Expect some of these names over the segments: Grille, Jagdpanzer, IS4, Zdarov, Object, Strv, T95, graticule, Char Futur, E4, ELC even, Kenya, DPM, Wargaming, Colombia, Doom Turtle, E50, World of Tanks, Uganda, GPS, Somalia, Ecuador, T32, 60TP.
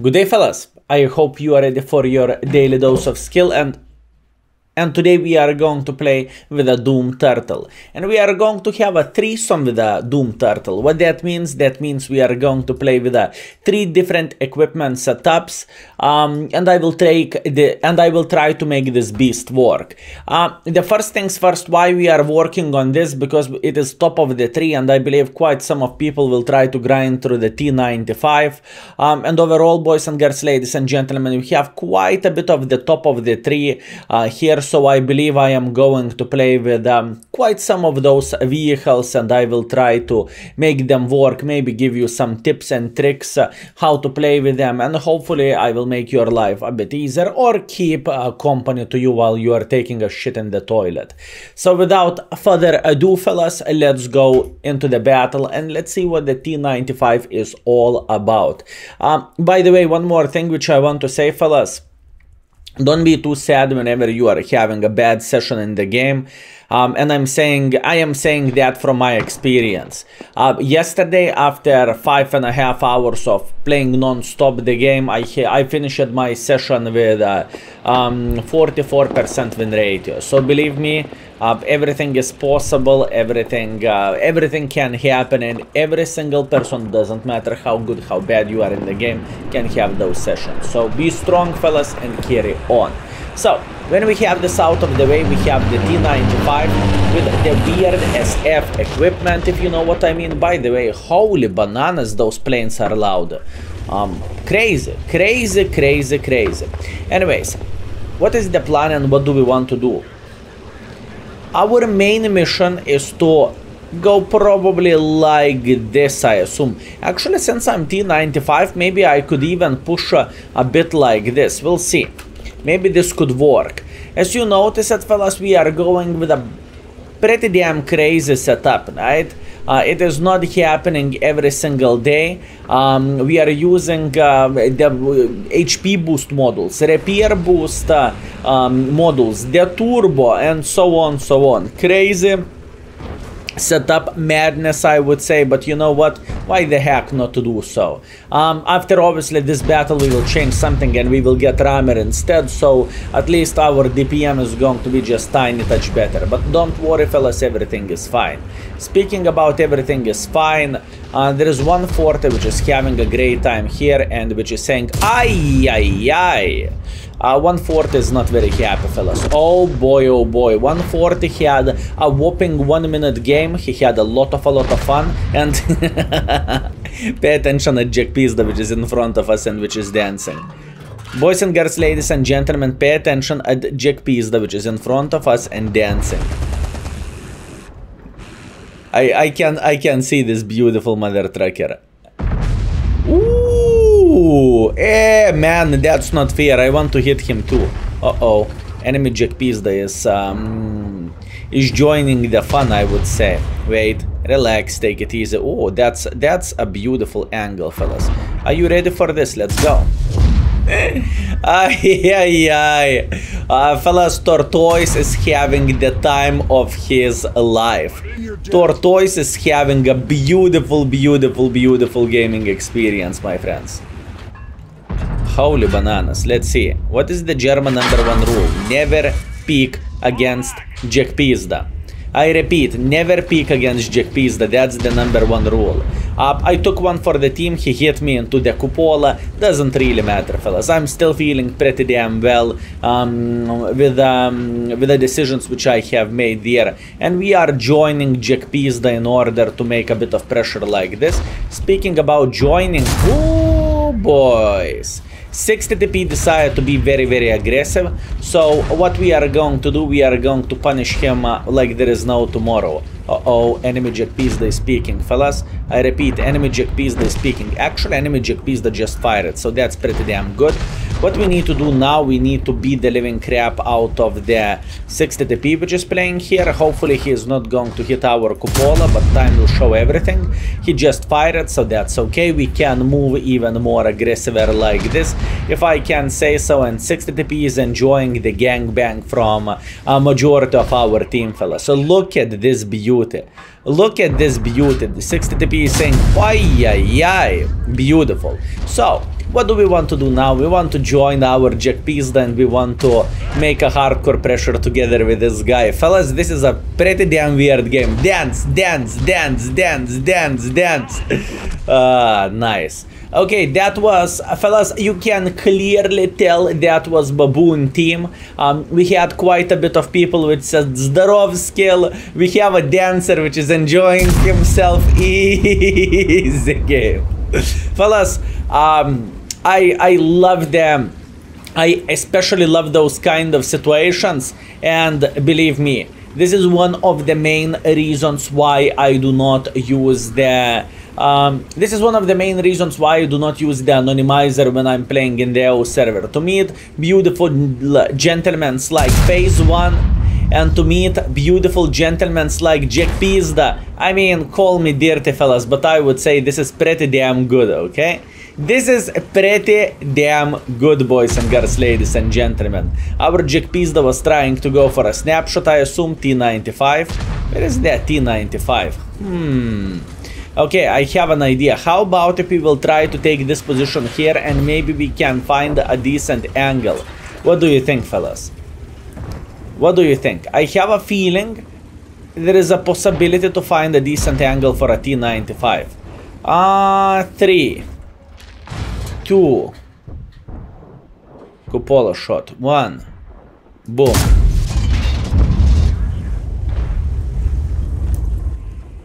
Good day, fellas. I hope you are ready for your daily dose of skill, and today we are going to play with a Doom Turtle. And we are going to have a threesome with a Doom Turtle. What that means we are going to play with three different equipment setups, and I will try to make this beast work. The first things first, why we are working on this, because it is top of the tree, and I believe quite some of people will try to grind through the T95. And overall, boys and girls, ladies and gentlemen, we have quite a bit of the top of the tree here. So I believe I am going to play with quite some of those vehicles, and I will try to make them work, maybe give you some tips and tricks how to play with them, and hopefully I will make your life a bit easier or keep company to you while you are taking a shit in the toilet. So without further ado, fellas, let's go into the battle and let's see what the T95 is all about. By the way, one more thing which I want to say, fellas. Don't be too sad whenever you are having a bad session in the game. And I am saying that from my experience. Yesterday, after 5.5 hours of playing non-stop the game, I finished my session with 44% win ratio. So believe me, everything is possible, everything can happen, and every single person, doesn't matter how good, how bad you are in the game, can have those sessions. So be strong, fellas, and carry on. So when we have this out of the way, we have the T95 with the weird SF equipment, if you know what I mean. By the way, holy bananas, those planes are loud. Crazy. Anyways, what is the plan and what do we want to do? Our main mission is to go probably like this, I assume. Actually, since I'm T95, maybe I could even push a bit like this. We'll see. Maybe this could work. As you notice, fellas, we are going with a pretty damn crazy setup, right? It is not happening every single day. We are using the HP boost models, repair boost models, the turbo, and so on, so on. Crazy setup madness, I would say, but you know what? Why the heck not to do so? After obviously this battle, we will change something and we will get rammer instead, so at least our DPM is going to be just tiny touch better. But don't worry, fellas, everything is fine. Speaking about everything is fine, there is one forte which is having a great time here and which is saying, "Ay, ay, ay." 140 is not very happy, fellas. Oh boy, oh boy. 140 had a whopping 1-minute game. He had a lot of fun. And pay attention at Jagdpanzer, which is in front of us and which is dancing. Boys and girls, ladies and gentlemen, pay attention at Jagdpanzer, which is in front of us and dancing. I can see this beautiful mother trucker. Ooh, man, that's not fair. I want to hit him too. Uh-oh. Enemy Jagdpanzer is joining the fun, I would say. Wait, relax, take it easy. Oh, that's a beautiful angle, fellas. Are you ready for this? Let's go. Fellas, Tortoise is having the time of his life. Tortoise is having a beautiful gaming experience, my friends. Holy bananas. Let's see. What is the German #1 rule? Never peek against Jagdpanzer. I repeat, never peek against Jagdpanzer. That's the #1 rule. I took one for the team, he hit me into the cupola. Doesn't really matter, fellas. I'm still feeling pretty damn well with the decisions which I have made there. And we are joining Jagdpanzer in order to make a bit of pressure like this. Speaking about joining, oh boys, 60TP decided to be very aggressive. So what we are going to do, we are going to punish him like there is no tomorrow. Uh-oh, enemy Jagdpanzer is speaking, fellas. I repeat, enemy Jagdpanzer is speaking. Actually, enemy Jagdpanzer just fired, so that's pretty damn good. What we need to do now, we need to beat the living crap out of the 60TP which is playing here. Hopefully he is not going to hit our cupola, but time will show everything. He just fired, so that's okay. We can move even more aggressive like this, if I can say so. And 60TP is enjoying the gangbang from a majority of our team, fellas. So look at this beauty. Look at this beauty. The 60TP is saying, "Ay, ay, ay." Beautiful. So What do we want to do now? We want to join our jetpista and we want to make a hardcore pressure together with this guy. Fellas, this is a pretty damn weird game. Dance, dance, dance, dance, dance, dance. Nice. Okay, that was, fellas, you can clearly tell that was Baboon team. We had quite a bit of people with Zdarov skill. We have a dancer which is enjoying himself. Easy game. Fellas, I love them. I especially love those kind of situations, and believe me, this is one of the main reasons why I do not use the anonymizer when I'm playing in the AO server. To meet beautiful gentlemen like Phase 1 and to meet beautiful gentlemen like Jagdpanzer. I mean, call me dirty, fellas, but I would say this is pretty damn good, okay? This is pretty damn good, boys and girls, ladies and gentlemen. Our Jagdpanzer was trying to go for a snapshot, I assume, T95. Where is that T95? Okay, I have an idea. How about if we will try to take this position here and maybe we can find a decent angle? What do you think, fellas? What do you think? I have a feeling there is a possibility to find a decent angle for a T95. 3, 2, cupola shot, 1, boom.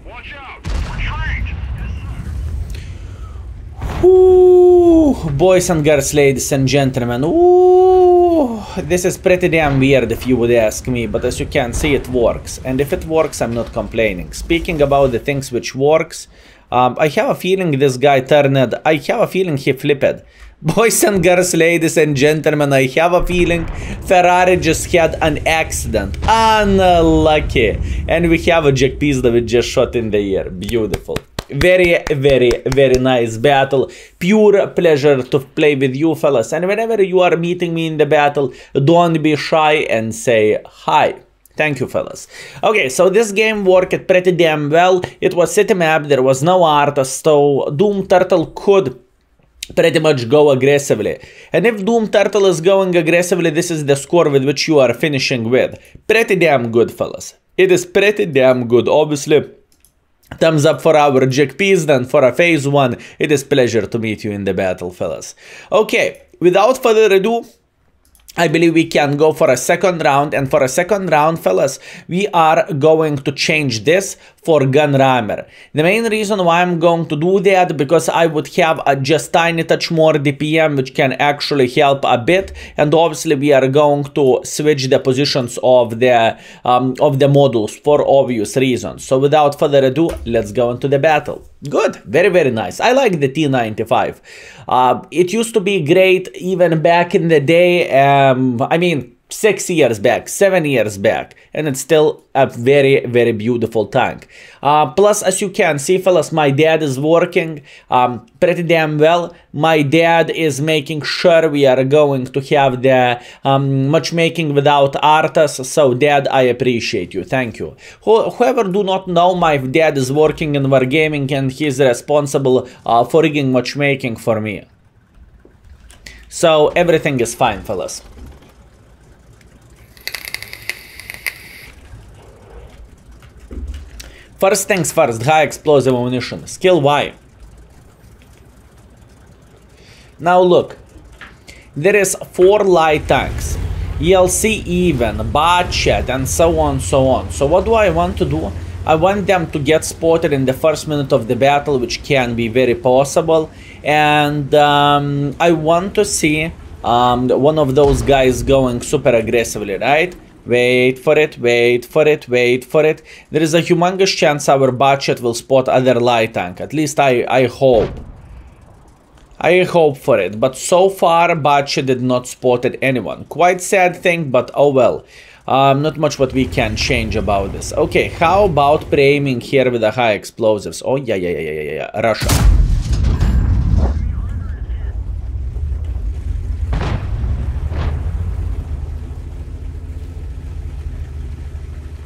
Watch out. Retreat. Yes, ooh, boys and girls, ladies and gentlemen, ooh, this is pretty damn weird if you would ask me, but as you can see, it works, and if it works, I'm not complaining. Speaking about the things which works, I have a feeling this guy turned. I have a feeling he flipped. Boys and girls, ladies and gentlemen, I have a feeling Ferrari just had an accident. Unlucky. And we have a Jagdpanzer we just shot in the air. Beautiful. Very, very, very nice battle. Pure pleasure to play with you, fellas. And whenever you are meeting me in the battle, don't be shy and say hi. Thank you, fellas. Okay, so this game worked pretty damn well. It was city map, there was no art, so Doom Turtle could pretty much go aggressively. And if Doom Turtle is going aggressively, this is the score with which you are finishing with. Pretty damn good, fellas. It is pretty damn good, obviously. Thumbs up for our Jagdpanzer and for a Phase 1. It is pleasure to meet you in the battle, fellas. Okay, without further ado, I believe we can go for a second round, and for a second round, fellas, we are going to change this for gun rammer. The main reason why I'm going to do that, because I would have a just tiny touch more DPM, which can actually help a bit, and obviously we are going to switch the positions of the models for obvious reasons. So without further ado, let's go into the battle. Good, very, very nice. I like the T95. It used to be great even back in the day. I mean, 6 years back, 7 years back, and it's still a very, very beautiful tank. Plus, as you can see, fellas, my dad is working pretty damn well. My dad is making sure we are going to have the matchmaking without artists. So, dad, I appreciate you. Thank you. Whoever do not know, my dad is working in Wargaming, and he's responsible for rigging matchmaking for me. So everything is fine, fellas. First things first, high explosive ammunition. Skill Y. Now look, there is 4 light tanks. ELC even, budget, and so on, so on. So what do I want to do? I want them to get spotted in the first minute of the battle, which can be very possible. And I want to see one of those guys going super aggressively, right? Wait for it, wait for it, wait for it. There is a humongous chance our budget will spot other light tank. At least I hope. I hope for it. But so far, budget did not spot anyone. Quite sad thing, but oh well. Not much what we can change about this. Okay, how about pre-aiming here with the high explosives? Oh, yeah, Russia.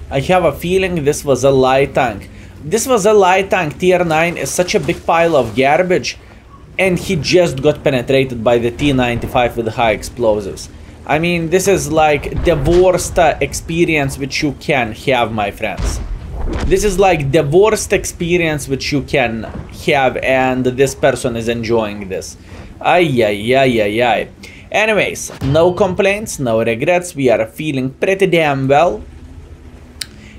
I have a feeling this was a light tank. This was a light tank. Tier 9 is such a big pile of garbage. and he just got penetrated by the T95 with high explosives. I mean, this is like the worst experience which you can have, my friends. This is like the worst experience which you can have, and this person is enjoying this. Ay, ay, ay, ay, ay. Anyways, no complaints, no regrets, we are feeling pretty damn well.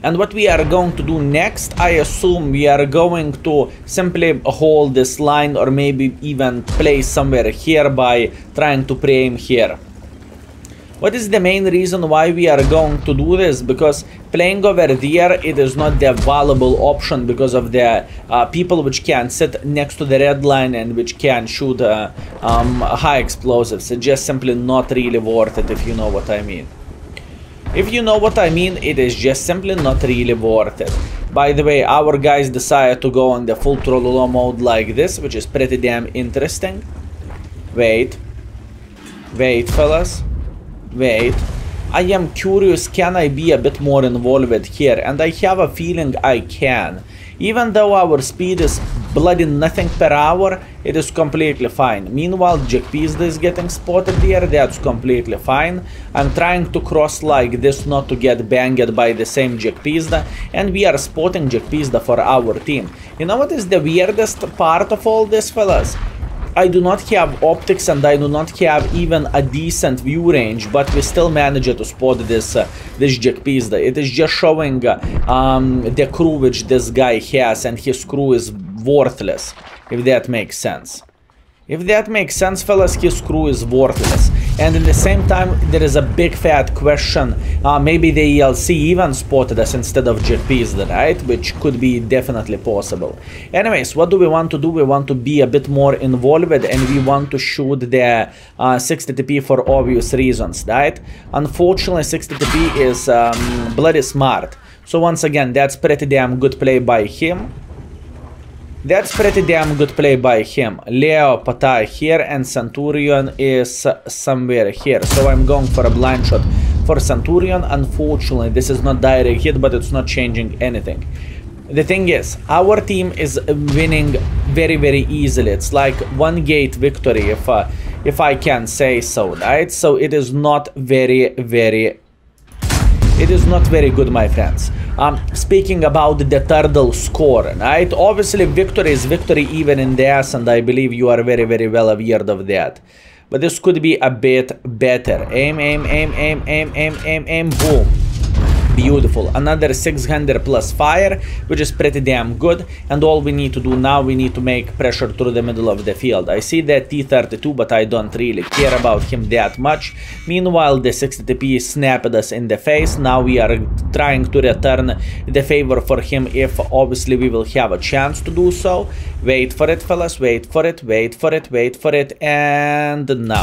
And what we are going to do next, I assume we are going to simply hold this line, or maybe even play somewhere here by trying to pre-aim here. What is the main reason why we are going to do this? Because playing over there, it is not the valuable option because of the people which can sit next to the red line and which can shoot high explosives. It's just simply not really worth it, if you know what I mean. If you know what I mean, it is just simply not really worth it. By the way, our guys decided to go on the full trololo mode like this, which is pretty damn interesting. Wait. Wait, fellas. Wait, I am curious, can I be a bit more involved here? And I have a feeling I can. Even though our speed is bloody nothing per hour, it is completely fine. Meanwhile, Jagdpanzer is getting spotted there, that's completely fine. I'm trying to cross like this, not to get banged by the same Jagdpanzer, and we are spotting Jagdpanzer for our team. You know what is the weirdest part of all this, fellas? I do not have optics and I do not have even a decent view range, but we still manage to spot this this Jagdpanzer. It is just showing the crew which this guy has, and his crew is worthless, if that makes sense. If that makes sense, fellas, his crew is worthless. And at the same time, there is a big fat question. Maybe the ELC even spotted us instead of Jagdpanzer, right? Which could be definitely possible. Anyways, what do we want to do? We want to be a bit more involved, and we want to shoot the 60TP for obvious reasons, right? Unfortunately, 60TP is bloody smart. So once again, that's pretty damn good play by him. That's pretty damn good play by him. Leo Patai here and Centurion is somewhere here. So I'm going for a blind shot for Centurion. Unfortunately, this is not direct hit, but it's not changing anything. The thing is, our team is winning very, very easily. It's like one gate victory, if I can say so, right? So it is not very, very... It is not very good, my friends. Speaking about the turtle score, right? Obviously, victory is victory even in the ass, and I believe you are very, very well aware of that. But this could be a bit better. Aim, aim, aim, aim, aim, aim, aim, aim, boom. Beautiful. Another 600 plus fire, which is pretty damn good. And all we need to do now, we need to make pressure through the middle of the field. I see that T32, but I don't really care about him that much. Meanwhile, the 60TP snapped us in the face. Now we are trying to return the favor for him, if obviously we will have a chance to do so. Wait for it, fellas. Wait for it. Wait for it. Wait for it. And now.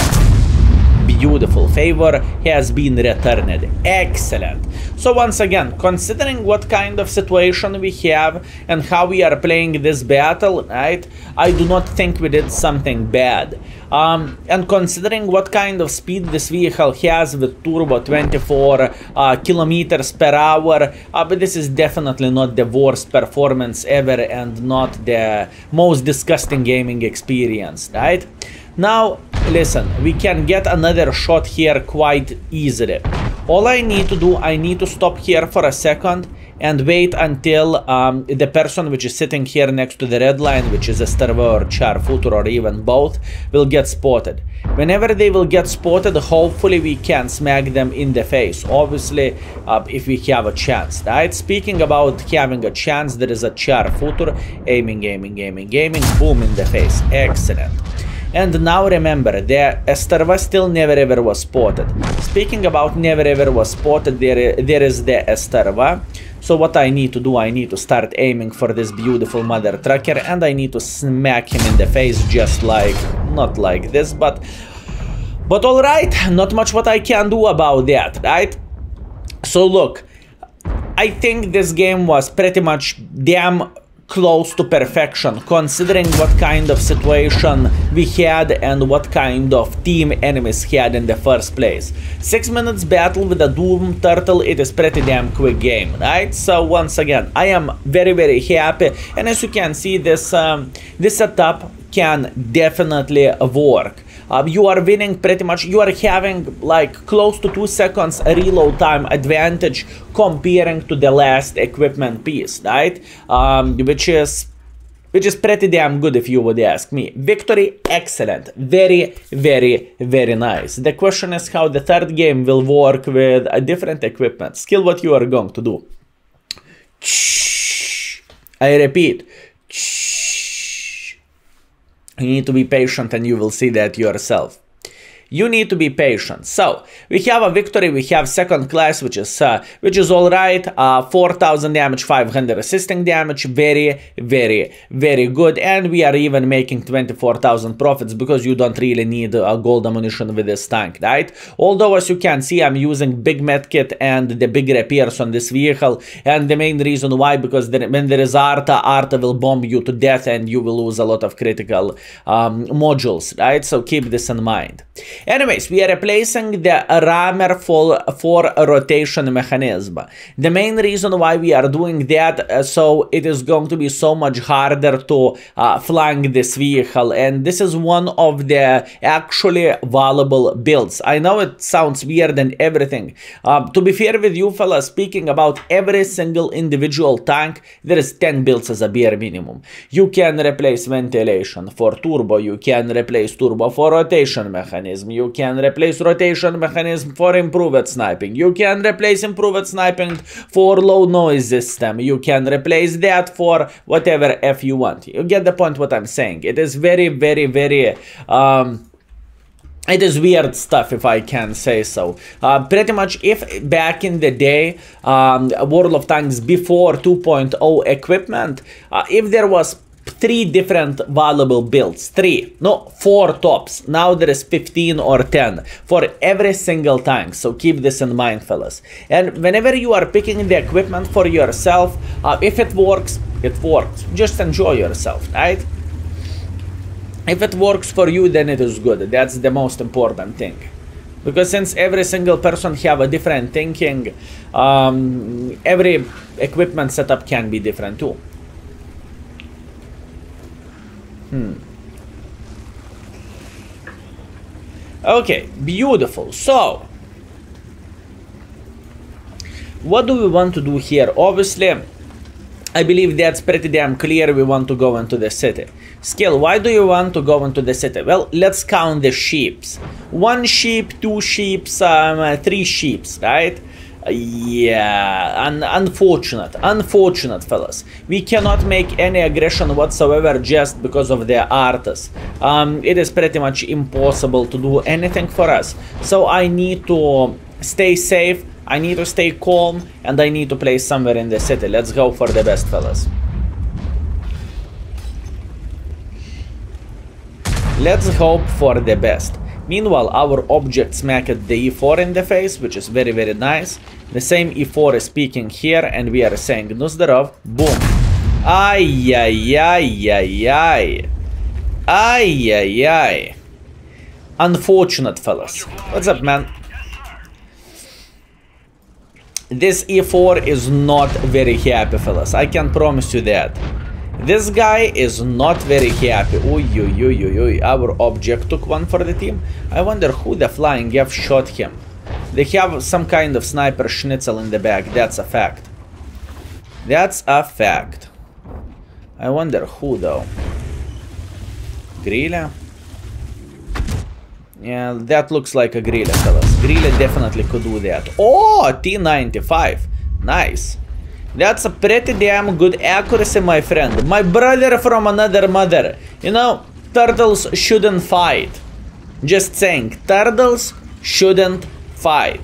Beautiful, favor has been returned. Excellent. So once again, considering what kind of situation we have and how we are playing this battle, right, I do not think we did something bad. And considering what kind of speed this vehicle has with turbo, 24 kilometers per hour, but this is definitely not the worst performance ever and not the most disgusting gaming experience, right? Now, listen, we can get another shot here quite easily. All I need to do, I need to stop here for a second and wait until the person which is sitting here next to the red line, which is a Strv or Char Futur or even both, will get spotted. Whenever they will get spotted, hopefully we can smack them in the face, obviously, if we have a chance, right? Speaking about having a chance, there is a Char Futur, aiming, aiming, aiming, aiming, boom, in the face. Excellent. And now remember, the Strv still never ever was spotted. Speaking about never ever was spotted, there is the Strv. So what I need to do, I need to start aiming for this beautiful mother trucker, and I need to smack him in the face, just like, not like this, but all right, not much what I can do about that, right? So look, I think this game was pretty much damn close to perfection, considering what kind of situation we had and what kind of team enemies had in the first place. 6 minutes battle with a Doom Turtle, it is pretty damn quick game, right? So once again, I am very, very happy, and as you can see, this setup can definitely work. You are winning pretty much, you are having like close to 2 seconds reload time advantage comparing to the last equipment piece, right? Which is pretty damn good if you would ask me. Victory, excellent. Very, very, very nice. The question is how the third game will work with a different equipment. Skill what you are going to do. I repeat. You need to be patient and you will see that yourself. You need to be patient. So we have a victory, we have second class, which is all right. 4,000 damage, 500 assisting damage, very, very, very good. And we are even making 24,000 profits because you don't really need a gold ammunition with this tank, right? Although as you can see, I'm using big medkit and the big repairs on this vehicle. And the main reason why, because when there is Arta will bomb you to death and you will lose a lot of critical modules, right? So keep this in mind. Anyways, we are replacing the rammer for a rotation mechanism. The main reason why we are doing that, so it is going to be so much harder to flank this vehicle, and this is one of the actually valuable builds. I know it sounds weird and everything. To be fair with you fellas, speaking about every single individual tank, there is 10 builds as a bare minimum. You can replace ventilation for turbo, you can replace turbo for rotation mechanism. You can replace rotation mechanism for improved sniping. You can replace improved sniping for low noise system. You can replace that for whatever F you want. You get the point what I'm saying. It is very, very, very... it is weird stuff, if I can say so. Pretty much, if back in the day, World of Tanks before 2.0 equipment, if there was 3 different valuable builds, 4 tops, now there is 15 or 10 for every single tank, so keep this in mind, fellas. And whenever you are picking the equipment for yourself, if it works, it works, just enjoy yourself, right? If it works for you, then it is good. That's the most important thing, because since every single person have a different thinking, every equipment setup can be different too. Okay, beautiful. So what do we want to do here? Obviously, I believe that's pretty damn clear. We want to go into the city. Skill, why do you want to go into the city? Well, let's count the sheeps. 1 sheep, 2 sheeps, 3 sheeps, right? Yeah, unfortunate, fellas. We cannot make any aggression whatsoever just because of the artists. It is pretty much impossible to do anything for us. So I need to stay safe, I need to stay calm, and I need to play somewhere in the city. Let's go for the best, fellas. Let's hope for the best. Meanwhile, our object smacked the E4 in the face, which is very, very nice. The same E4 is peeking here, and we are saying Nuzdarov. Boom. Ay, ay, ay, ay, ay. Ay, ay, ay. Unfortunate, fellas. What's up, man? This E4 is not very happy, fellas. I can promise you that. This guy is not very happy. Oy, oy, oy, oy, oy. Our object took one for the team. I wonder who the flying F shot him. They have some kind of sniper schnitzel in the back. That's a fact. That's a fact. I wonder who though. Grille? Yeah, that looks like a Grille, fellas. Grille definitely could do that. Oh, T95. Nice. That's a pretty damn good accuracy, my friend. My brother from another mother. You know, turtles shouldn't fight. Just saying, turtles shouldn't fight.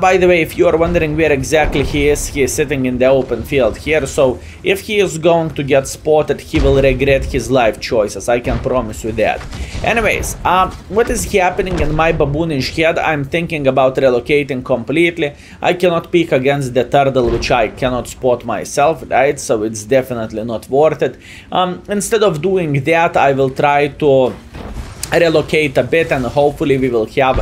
By the way, if you are wondering where exactly he is sitting in the open field here. So if he is going to get spotted, he will regret his life choices. I can promise you that. Anyways, what is happening in my baboonish head? I'm thinking about relocating completely. I cannot peek against the turtle, which I cannot spot myself, right? So it's definitely not worth it. Instead of doing that, I will try to relocate a bit, and hopefully we will have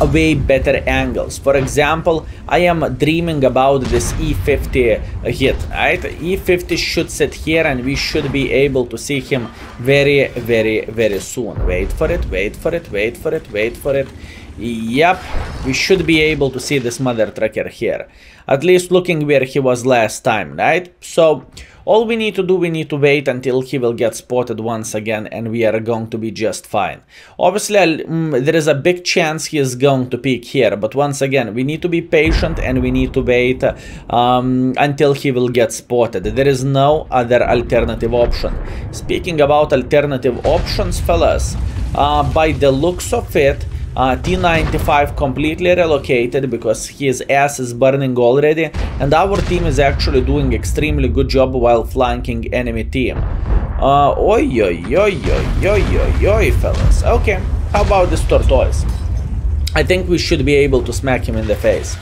a way better angles. For example, I am dreaming about this E50 hit, right? E50 should sit here and we should be able to see him very, very, very soon. Wait for it, wait for it, wait for it, wait for it. Yep, we should be able to see this mother trucker here, at least looking where he was last time, right? So all we need to do, we need to wait until he will get spotted once again, and we are going to be just fine. Obviously, there is a big chance he is going to peek here, but once again, we need to be patient and we need to wait until he will get spotted. There is no other alternative option. Speaking about alternative options, fellas, by the looks of it, T95 completely relocated because his ass is burning already, and our team is actually doing extremely good job while flanking enemy team. Oi, oi, oi, oi, oi, oi, oi, fellas. Okay, how about this tortoise? I think we should be able to smack him in the face.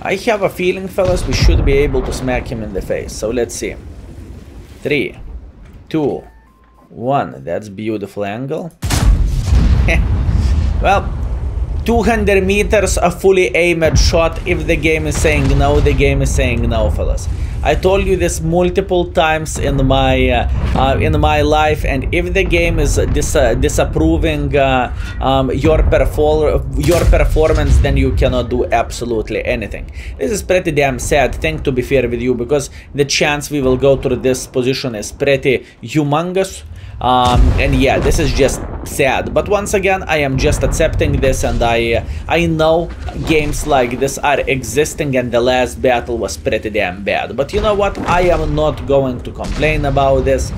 I have a feeling, fellas, we should be able to smack him in the face. So let's see. 3, 2, 1, that's beautiful angle. Well, 200 meters a fully aimed shot. If the game is saying no, the game is saying no, fellas. I told you this multiple times in my life, and if the game is disapproving your performance, then you cannot do absolutely anything. This is pretty damn sad thing, to be fair with you, because the chance we will go to this position is pretty humongous. And yeah, this is just sad, but once again, I am just accepting this, and I know games like this are existing, and the last battle was pretty damn bad, but you know what, I am not going to complain about this.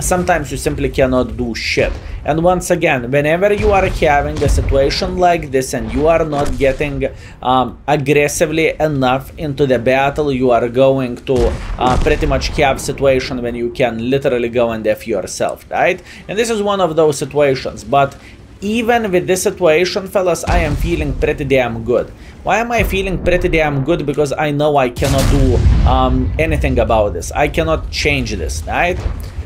Sometimes you simply cannot do shit, and once again, whenever you are having a situation like this and you are not getting aggressively enough into the battle, you are going to pretty much have situation when you can literally go and F yourself, right? And this is one of those situations. But even with this situation, fellas, I am feeling pretty damn good. Why am I feeling pretty damn good? Because I know I cannot do anything about this. I cannot change this, right?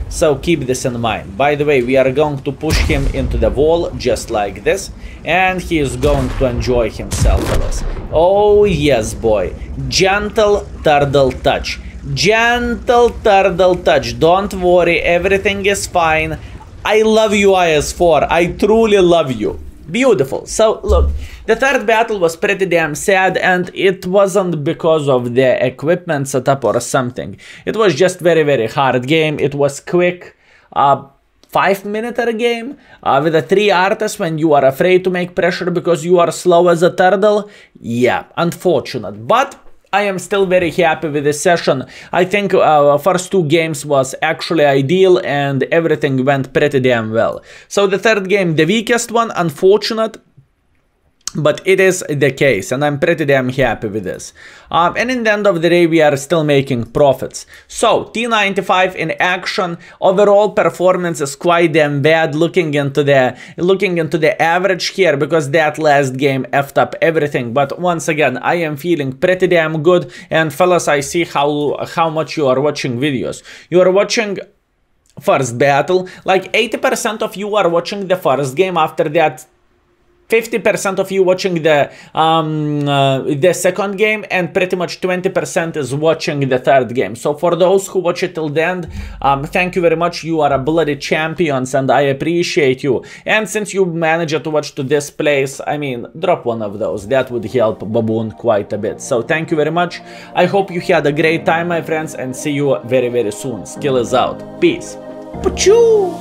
So keep this in mind. By the way, we are going to push him into the wall just like this, and he is going to enjoy himself, fellas. Oh yes, boy. Gentle turtle touch. Gentle turtle touch. Don't worry, everything is fine. I love you, IS4. I truly love you. Beautiful. So look, the third battle was pretty damn sad, and it wasn't because of the equipment setup or something. It was just very, very hard game. It was quick. 5-minute game with a 3 artists when you are afraid to make pressure because you are slow as a turtle. Yeah, unfortunate, but I am still very happy with this session. I think first 2 games was actually ideal and everything went pretty damn well. So the third game, the weakest one, unfortunate, but it is the case, and I'm pretty damn happy with this. And in the end of the day, we are still making profits. So T95 in action. Overall performance is quite damn bad. Looking into the average here, because that last game effed up everything. But once again, I am feeling pretty damn good. And fellas, I see how much you are watching videos. You are watching first battle. Like 80% of you are watching the first game. After that, 50% of you watching the second game, and pretty much 20% is watching the third game. So for those who watch it till the end, thank you very much. You are a bloody champions, and I appreciate you. And since you managed to watch to this place, I mean, drop one of those. That would help Baboon quite a bit. So thank you very much. I hope you had a great time, my friends, and see you very, very soon. Skill is out. Peace. Pachoo!